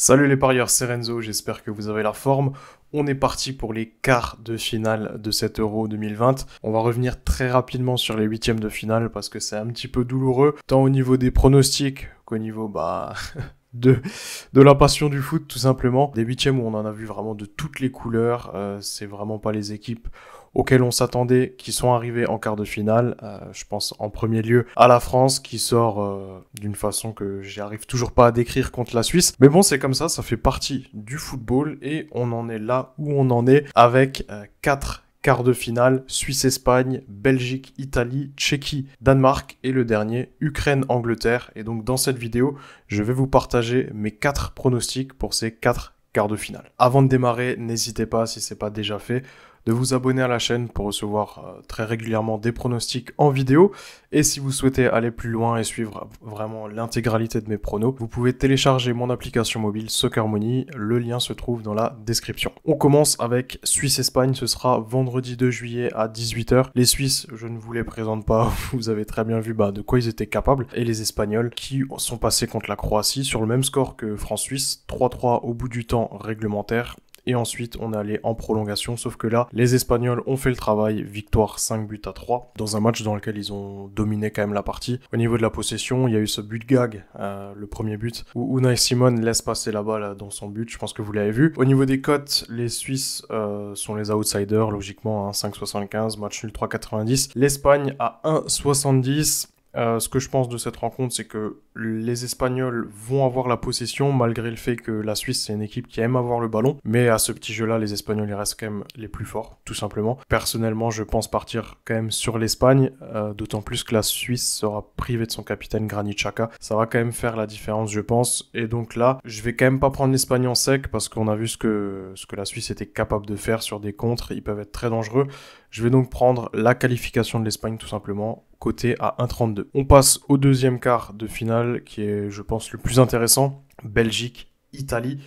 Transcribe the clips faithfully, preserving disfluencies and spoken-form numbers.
Salut les parieurs, c'est Renzo, j'espère que vous avez la forme. On est parti pour les quarts de finale de cet Euro deux mille vingt. On va revenir très rapidement sur les huitièmes de finale parce que c'est un petit peu douloureux, tant au niveau des pronostics qu'au niveau bah de, de la passion du foot tout simplement. Des huitièmes où on en a vu vraiment de toutes les couleurs, euh, c'est vraiment pas les équipes auxquels on s'attendait, qui sont arrivés en quart de finale. Euh, je pense en premier lieu à la France, qui sort euh, d'une façon que j'arrive toujours pas à décrire contre la Suisse. Mais bon, c'est comme ça, ça fait partie du football et on en est là où on en est avec euh, quatre quarts de finale, Suisse-Espagne, Belgique, Italie, Tchéquie, Danemark et le dernier, Ukraine-Angleterre. Et donc dans cette vidéo, je vais vous partager mes quatre pronostics pour ces quatre quarts de finale. Avant de démarrer, n'hésitez pas, si ce n'est pas déjà fait, de vous abonner à la chaîne pour recevoir très régulièrement des pronostics en vidéo. Et si vous souhaitez aller plus loin et suivre vraiment l'intégralité de mes pronos, vous pouvez télécharger mon application mobile Soccer Money. Le lien se trouve dans la description. On commence avec Suisse-Espagne. Ce sera vendredi deux juillet à dix-huit heures. Les Suisses, je ne vous les présente pas. Vous avez très bien vu bah, de quoi ils étaient capables. Et les Espagnols qui sont passés contre la Croatie sur le même score que France-Suisse. trois trois au bout du temps réglementaire. Et ensuite, on est allé en prolongation, sauf que là, les Espagnols ont fait le travail, victoire cinq buts à trois, dans un match dans lequel ils ont dominé quand même la partie. Au niveau de la possession, il y a eu ce but gag, euh, le premier but, où Unai Simon laisse passer la balle dans son but, je pense que vous l'avez vu. Au niveau des cotes, les Suisses euh, sont les outsiders, logiquement, hein, cinq soixante-quinze, match nul trois quatre-vingt-dix, l'Espagne à un soixante-dix. Euh, ce que je pense de cette rencontre, c'est que les Espagnols vont avoir la possession, malgré le fait que la Suisse, c'est une équipe qui aime avoir le ballon. Mais à ce petit jeu-là, les Espagnols, ils restent quand même les plus forts, tout simplement. Personnellement, je pense partir quand même sur l'Espagne, euh, d'autant plus que la Suisse sera privée de son capitaine Granit Xhaka. Ça va quand même faire la différence, je pense. Et donc là, je vais quand même pas prendre l'Espagne en sec, parce qu'on a vu ce que, ce que la Suisse était capable de faire sur des contres. Ils peuvent être très dangereux. Je vais donc prendre la qualification de l'Espagne, tout simplement, côté à un trente-deux. On passe au deuxième quart de finale qui est, je pense, le plus intéressant. Belgique, Italie.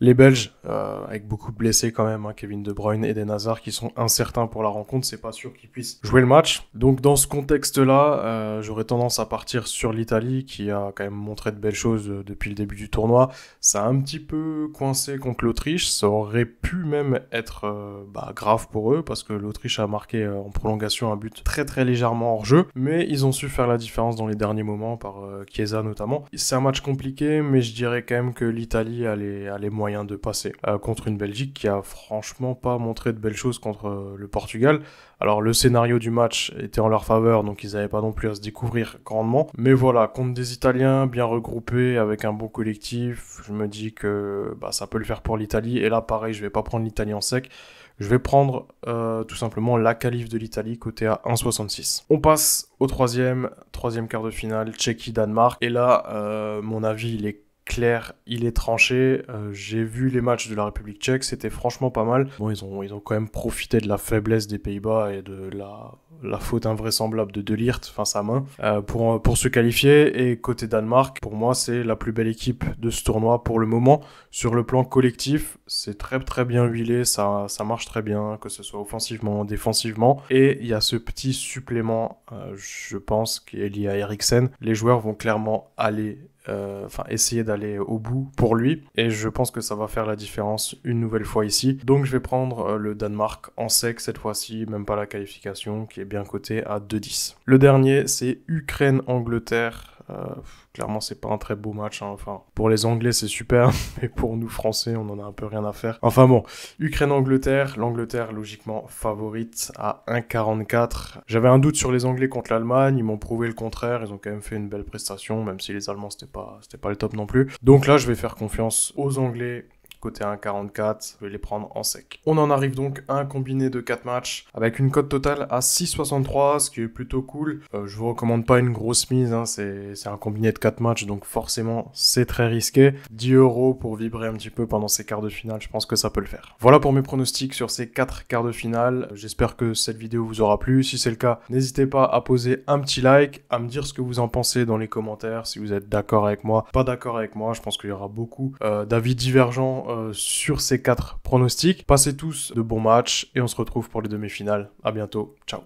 Les Belges, euh, avec beaucoup de blessés quand même, hein, Kevin De Bruyne et Eden Hazard qui sont incertains pour la rencontre. C'est pas sûr qu'ils puissent jouer le match. Donc dans ce contexte-là, euh, j'aurais tendance à partir sur l'Italie qui a quand même montré de belles choses depuis le début du tournoi. Ça a un petit peu coincé contre l'Autriche. Ça aurait pu même être euh, bah, grave pour eux parce que l'Autriche a marqué euh, en prolongation un but très très légèrement hors jeu. Mais ils ont su faire la différence dans les derniers moments par euh, Chiesa notamment. C'est un match compliqué, mais je dirais quand même que l'Italie A les, a les moyens de passer euh, contre une Belgique qui a franchement pas montré de belles choses contre euh, le Portugal. Alors le scénario du match était en leur faveur, donc ils n'avaient pas non plus à se découvrir grandement. Mais voilà, contre des Italiens bien regroupés avec un bon collectif, je me dis que bah, ça peut le faire pour l'Italie. Et là pareil, je vais pas prendre l'Italie en sec. Je vais prendre euh, tout simplement la qualif de l'Italie côté à un soixante-six. On passe au troisième, troisième quart de finale, Tchéquie-Danemark. Et là, euh, mon avis, il est clair, il est tranché. Euh, j'ai vu les matchs de la République tchèque, c'était franchement pas mal. Bon, ils ont, ils ont quand même profité de la faiblesse des Pays-Bas et de la, la faute invraisemblable de Delirt, enfin sa main, euh, pour, pour se qualifier. Et côté Danemark, pour moi, c'est la plus belle équipe de ce tournoi pour le moment. Sur le plan collectif, c'est très très bien huilé, ça, ça marche très bien, que ce soit offensivement, défensivement. Et il y a ce petit supplément, euh, je pense, qui est lié à Eriksen. Les joueurs vont clairement aller Enfin, euh, essayer d'aller au bout pour lui. Et je pense que ça va faire la différence une nouvelle fois ici. Donc je vais prendre euh, le Danemark en sec cette fois-ci. Même pas la qualification qui est bien cotée à deux dix. Le dernier, c'est Ukraine-Angleterre. Euh, clairement, c'est pas un très beau match. Hein. Enfin, pour les Anglais, c'est super. Mais pour nous, Français, on en a un peu rien à faire. Enfin bon, Ukraine-Angleterre. L'Angleterre, logiquement, favorite à un quarante-quatre. J'avais un doute sur les Anglais contre l'Allemagne. Ils m'ont prouvé le contraire. Ils ont quand même fait une belle prestation, même si les Allemands, c'était pas C'était pas le top non plus. Donc là, je vais faire confiance aux Anglais côté un quarante-quatre. Je vais les prendre en sec. On en arrive donc à un combiné de quatre matchs avec une cote totale à six soixante-trois, ce qui est plutôt cool. Euh, je vous recommande pas une grosse mise. Hein, c'est un combiné de quatre matchs, donc forcément, c'est très risqué. dix euros pour vibrer un petit peu pendant ces quarts de finale. Je pense que ça peut le faire. Voilà pour mes pronostics sur ces quatre quarts de finale. J'espère que cette vidéo vous aura plu. Si c'est le cas, n'hésitez pas à poser un petit like, à me dire ce que vous en pensez dans les commentaires, si vous êtes d'accord avec moi, pas d'accord avec moi. Je pense qu'il y aura beaucoup euh, d'avis divergents Euh, sur ces quatre pronostics. Passez tous de bons matchs et on se retrouve pour les demi-finales. À bientôt. Ciao.